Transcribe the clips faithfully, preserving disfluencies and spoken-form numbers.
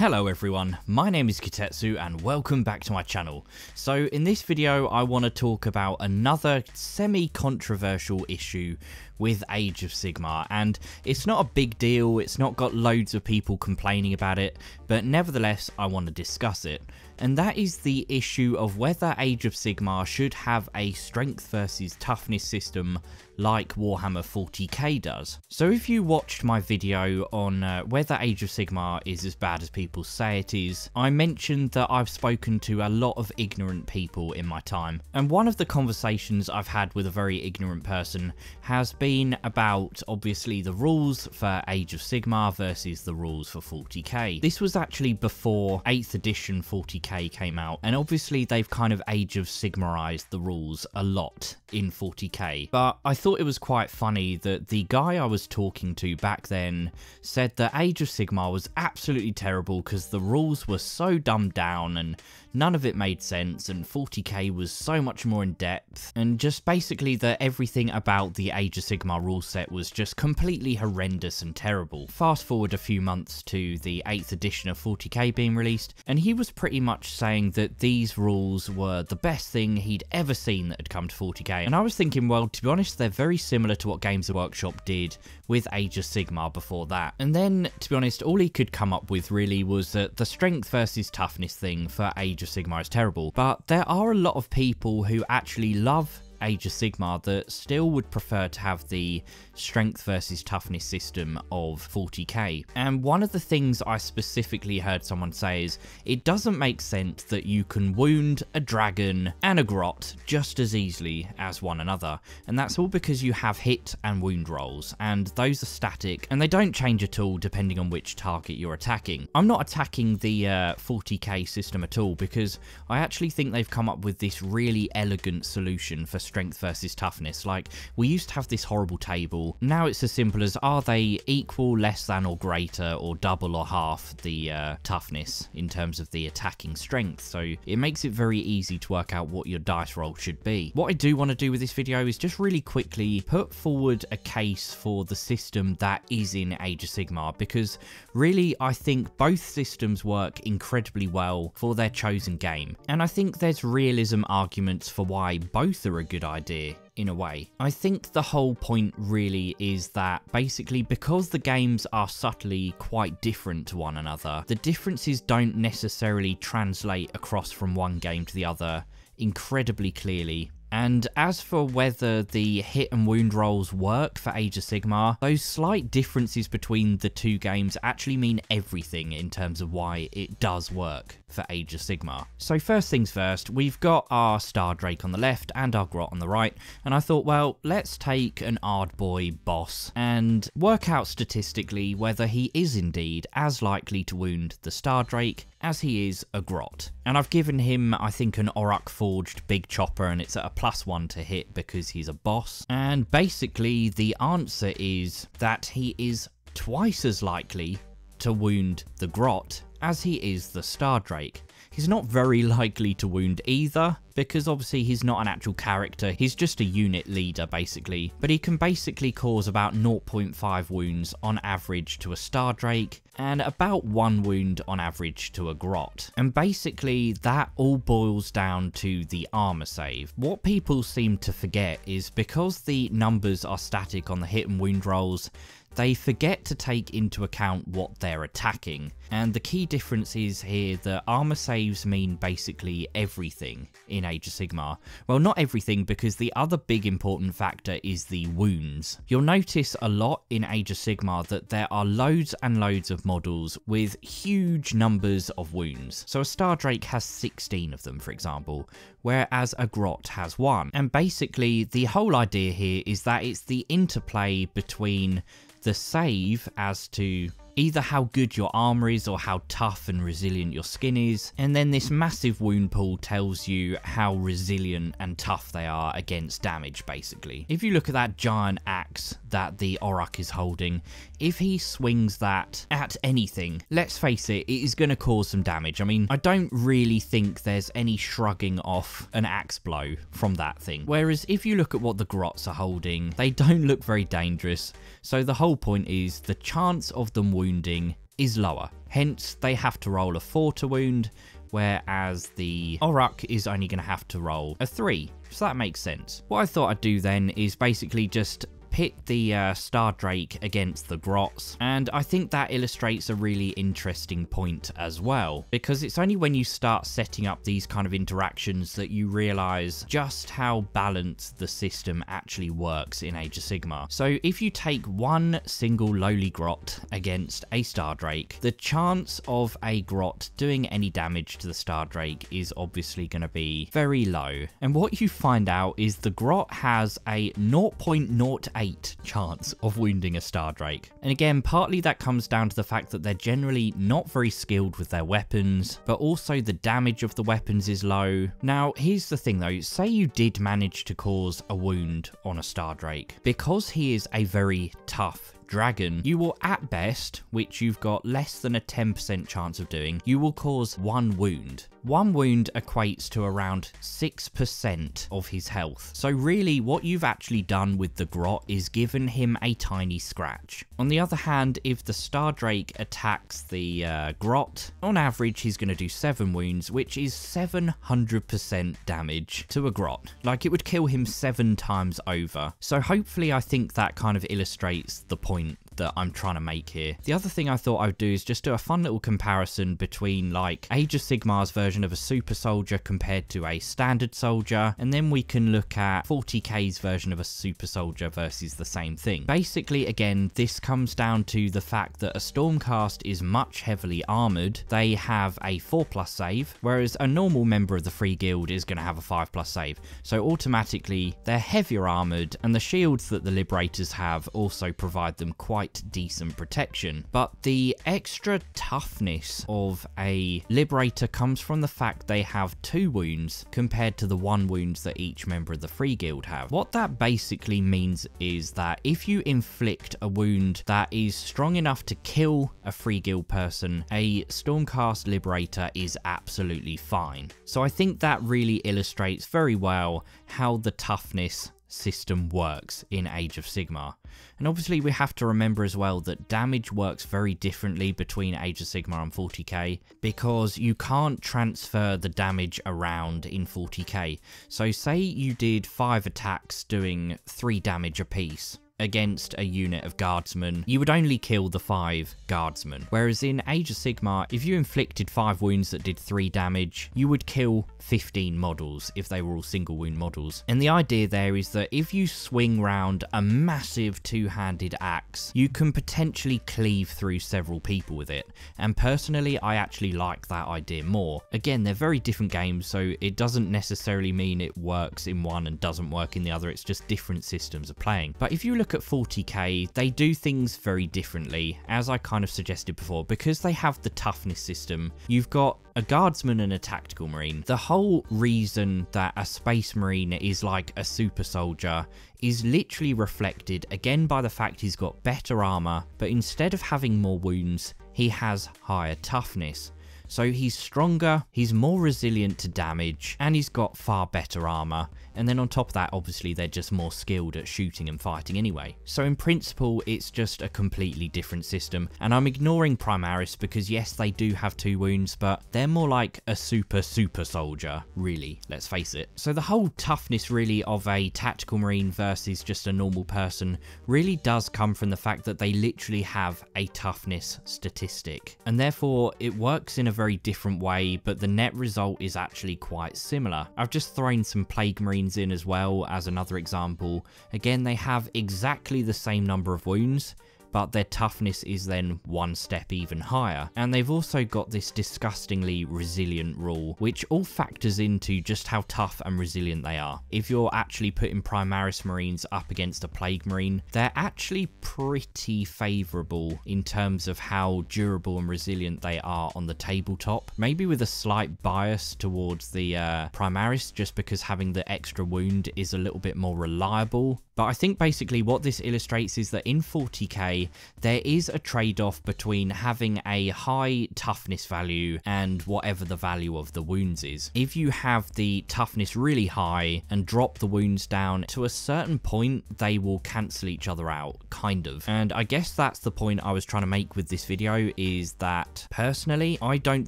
Hello everyone, my name is Kitetsu and welcome back to my channel. So in this video I want to talk about another semi-controversial issue with Age of Sigmar, and it's not a big deal, it's not got loads of people complaining about it, but nevertheless I want to discuss it. And that is the issue of whether Age of Sigmar should have a strength versus toughness system like Warhammer forty K does. So if you watched my video on uh, whether Age of Sigmar is as bad as people say it is, I mentioned that I've spoken to a lot of ignorant people in my time, and one of the conversations I've had with a very ignorant person has been about obviously the rules for Age of Sigmar versus the rules for forty K. This was actually before eighth edition forty K came out, and obviously they've kind of Age of Sigmarized the rules a lot in forty K, but I thought it was quite funny that the guy I was talking to back then said that Age of Sigmar was absolutely terrible because the rules were so dumbed down and none of it made sense, and forty K was so much more in depth, and just basically that everything about the Age of Sigmar rule set was just completely horrendous and terrible. Fast forward a few months to the eighth edition of forty K being released, and he was pretty much saying that these rules were the best thing he'd ever seen that had come to forty K, and I was thinking, well, to be honest, they're very similar to what Games Workshop did with Age of Sigmar before that. And then, to be honest, all he could come up with really was that the strength versus toughness thing for Age Age of Sigmar is terrible, but there are a lot of people who actually love Age of Sigmar that still would prefer to have the strength versus toughness system of forty K. And one of the things I specifically heard someone say is it doesn't make sense that you can wound a dragon and a grot just as easily as one another, and that's all because you have hit and wound rolls, and those are static and they don't change at all depending on which target you're attacking. I'm not attacking the uh, forty K system at all, because I actually think they've come up with this really elegant solution for strength versus toughness. Like, we used to have this horrible table. Now it's as simple as, are they equal, less than or greater, or double or half the uh, toughness in terms of the attacking strength? So it makes it very easy to work out what your dice roll should be. What I do want to do with this video is just really quickly put forward a case for the system that is in Age of Sigmar, because really I think both systems work incredibly well for their chosen game, and I think there's realism arguments for why both are a good idea. In a way, I think the whole point really is that basically because the games are subtly quite different to one another, the differences don't necessarily translate across from one game to the other incredibly clearly. And as for whether the hit and wound rolls work for Age of Sigmar, those slight differences between the two games actually mean everything in terms of why it does work for Age of Sigmar. So first things first, we've got our Stardrake on the left and our Grot on the right, and I thought, well, let's take an Ardboy boss and work out statistically whether he is indeed as likely to wound the Stardrake as he is a Grot. And I've given him, I think, an Orruk forged big chopper, and it's at a plus one to hit because he's a boss. And basically the answer is that he is twice as likely to wound the Grot as he is the Stardrake. He's not very likely to wound either, because obviously he's not an actual character, he's just a unit leader basically, but he can basically cause about zero point five wounds on average to a Stardrake and about one wound on average to a Grot. And basically that all boils down to the armor save. What people seem to forget is because the numbers are static on the hit and wound rolls, they forget to take into account what they're attacking. And the key difference is here that armor saves mean basically everything in Age of Sigmar. Well, not everything, because the other big important factor is the wounds. You'll notice a lot in Age of Sigmar that there are loads and loads of models with huge numbers of wounds. So a Stardrake has sixteen of them, for example, whereas a Grot has one. And basically the whole idea here is that it's the interplay between the save as to either how good your armor is or how tough and resilient your skin is, and then this massive wound pool tells you how resilient and tough they are against damage basically. If you look at that giant axe that the Orruk is holding, if he swings that at anything, let's face it, it is going to cause some damage. I mean, I don't really think there's any shrugging off an axe blow from that thing. Whereas if you look at what the Grots are holding, they don't look very dangerous, so the whole point is the chance of them wounding is lower. Hence, they have to roll a four to wound, whereas the Orruk is only going to have to roll a three. So that makes sense. What I thought I'd do then is basically just pit the uh, Stardrake against the Grots, and I think that illustrates a really interesting point as well, because it's only when you start setting up these kind of interactions that you realise just how balanced the system actually works in Age of Sigmar. So if you take one single lowly Grot against a Stardrake, the chance of a Grot doing any damage to the Stardrake is obviously going to be very low, and what you find out is the Grot has a zero point zero eight chance of wounding a Stardrake. And again, partly that comes down to the fact that they're generally not very skilled with their weapons, but also the damage of the weapons is low. Now, here's the thing though, say you did manage to cause a wound on a Stardrake. Because he is a very tough dragon, you will at best, which you've got less than a ten percent chance of doing, you will cause one wound. One wound equates to around six percent of his health. So really what you've actually done with the Grot is given him a tiny scratch. On the other hand, if the Stardrake attacks the uh, Grot, on average he's going to do seven wounds, which is seven hundred percent damage to a Grot. Like, it would kill him seven times over. So hopefully I think that kind of illustrates the point that I'm trying to make here. The other thing I thought I'd do is just do a fun little comparison between like Age of Sigmar's version of a super soldier compared to a standard soldier, and then we can look at forty K's version of a super soldier versus the same thing. Basically, again, this comes down to the fact that a Stormcast is much heavily armoured. They have a four plus save, whereas a normal member of the Free Guild is going to have a five plus save. So automatically, they're heavier armoured, and the shields that the Liberators have also provide them quite decent protection, but the extra toughness of a Liberator comes from the fact they have two wounds compared to the one wound that each member of the Free Guild have. What that basically means is that if you inflict a wound that is strong enough to kill a Free Guild person, a Stormcast Liberator is absolutely fine. So I think that really illustrates very well how the toughness system works in Age of Sigmar. And obviously we have to remember as well that damage works very differently between Age of Sigmar and forty K, because you can't transfer the damage around in forty K. So say you did five attacks doing three damage apiece against a unit of guardsmen, you would only kill the five guardsmen. Whereas in Age of Sigmar, if you inflicted five wounds that did three damage, you would kill fifteen models if they were all single wound models. And the idea there is that if you swing round a massive two-handed axe, you can potentially cleave through several people with it. And personally, I actually like that idea more. Again, they're very different games, so it doesn't necessarily mean it works in one and doesn't work in the other. It's just different systems of playing. But if you look at forty K, they do things very differently, as I kind of suggested before, because they have the toughness system. You've got a guardsman and a tactical marine. The whole reason that a space marine is like a super soldier is literally reflected again by the fact he's got better armor, but instead of having more wounds, he has higher toughness. So he's stronger, he's more resilient to damage, and he's got far better armor. And then on top of that, obviously they're just more skilled at shooting and fighting anyway. So in principle, it's just a completely different system. And I'm ignoring Primaris because yes, they do have two wounds, but they're more like a super, super soldier, really, let's face it. So the whole toughness really of a tactical marine versus just a normal person really does come from the fact that they literally have a toughness statistic. And therefore it works in a very different way, but the net result is actually quite similar. I've just thrown some Plague Marines in as well as another example. Again, they have exactly the same number of wounds, but their toughness is then one step even higher. And they've also got this disgustingly resilient rule, which all factors into just how tough and resilient they are. If you're actually putting Primaris Marines up against a Plague Marine, they're actually pretty favourable in terms of how durable and resilient they are on the tabletop. Maybe with a slight bias towards the uh, Primaris, just because having the extra wound is a little bit more reliable. But I think basically what this illustrates is that in forty K, say there is a trade-off between having a high toughness value and whatever the value of the wounds is. If you have the toughness really high and drop the wounds down to a certain point, they will cancel each other out, kind of. And I guess that's the point I was trying to make with this video, is that personally, I don't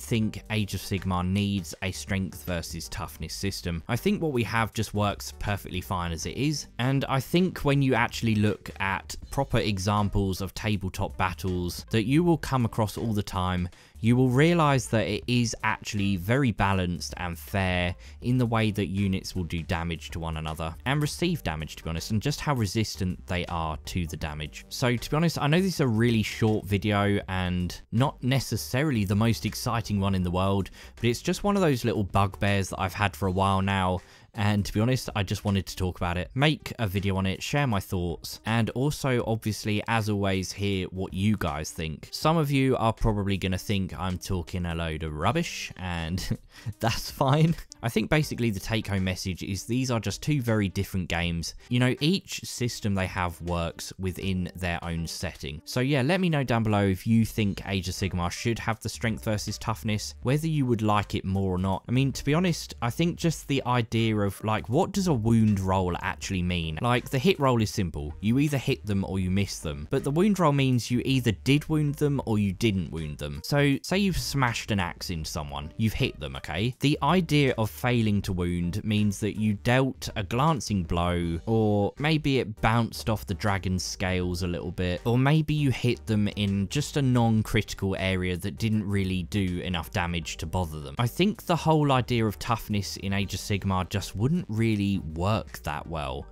think Age of Sigmar needs a strength versus toughness system. I think what we have just works perfectly fine as it is. And I think when you actually look at proper examples of tabletop battles that you will come across all the time, you will realize that it is actually very balanced and fair in the way that units will do damage to one another and receive damage, to be honest, and just how resistant they are to the damage. So to be honest, I know this is a really short video and not necessarily the most exciting one in the world, but it's just one of those little bugbears that I've had for a while now. And to be honest, I just wanted to talk about it, make a video on it, share my thoughts, and also obviously as always hear what you guys think. Some of you are probably going to think I'm talking a load of rubbish, and that's fine. I think basically the take-home message is these are just two very different games. You know, each system they have works within their own setting. So yeah, let me know down below if you think Age of Sigmar should have the strength versus toughness, whether you would like it more or not. I mean, to be honest, I think just the idea of like, what does a wound roll actually mean? Like, the hit roll is simple. You either hit them or you miss them. But the wound roll means you either did wound them or you didn't wound them. So say you've smashed an axe into someone, you've hit them, okay? The idea of failing to wound means that you dealt a glancing blow, or maybe it bounced off the dragon's scales a little bit, or maybe you hit them in just a non-critical area that didn't really do enough damage to bother them. I think the whole idea of toughness in Age of Sigmar just wouldn't really work that well,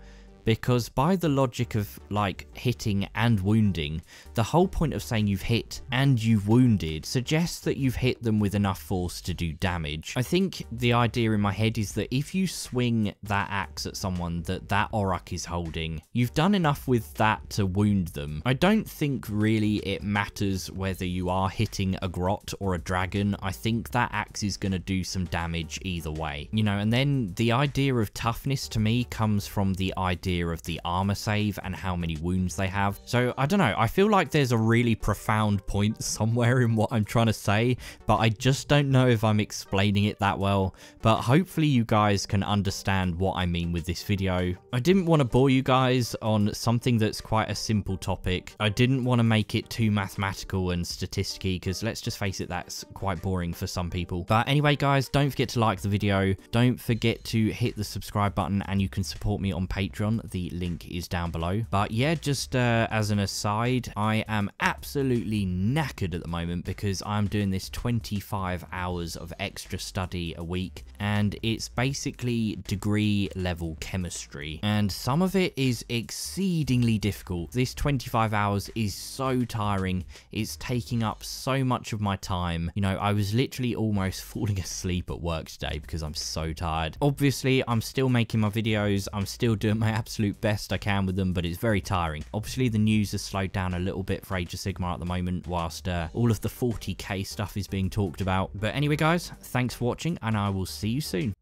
because by the logic of like hitting and wounding, the whole point of saying you've hit and you've wounded suggests that you've hit them with enough force to do damage. I think the idea in my head is that if you swing that axe at someone that that Orruk is holding, you've done enough with that to wound them. I don't think really it matters whether you are hitting a grot or a dragon. I think that axe is going to do some damage either way, you know. And then the idea of toughness to me comes from the idea of the armor save and how many wounds they have. So I don't know, I feel like there's a really profound point somewhere in what I'm trying to say, but I just don't know if I'm explaining it that well. But hopefully you guys can understand what I mean with this video. I didn't want to bore you guys on something that's quite a simple topic. I didn't want to make it too mathematical and statisticky, because let's just face it, that's quite boring for some people. But anyway guys, don't forget to like the video, don't forget to hit the subscribe button, and you can support me on Patreon. The link is down below. But yeah, just uh, as an aside, I am absolutely knackered at the moment because I'm doing this twenty-five hours of extra study a week, and it's basically degree level chemistry, and some of it is exceedingly difficult. This twenty-five hours is so tiring, it's taking up so much of my time. You know, I was literally almost falling asleep at work today because I'm so tired. Obviously I'm still making my videos, I'm still doing my absolute best I can with them, but it's very tiring. Obviously the news has slowed down a little bit for Age of Sigmar at the moment, whilst uh, all of the forty K stuff is being talked about. But anyway guys, thanks for watching, and I will see you soon.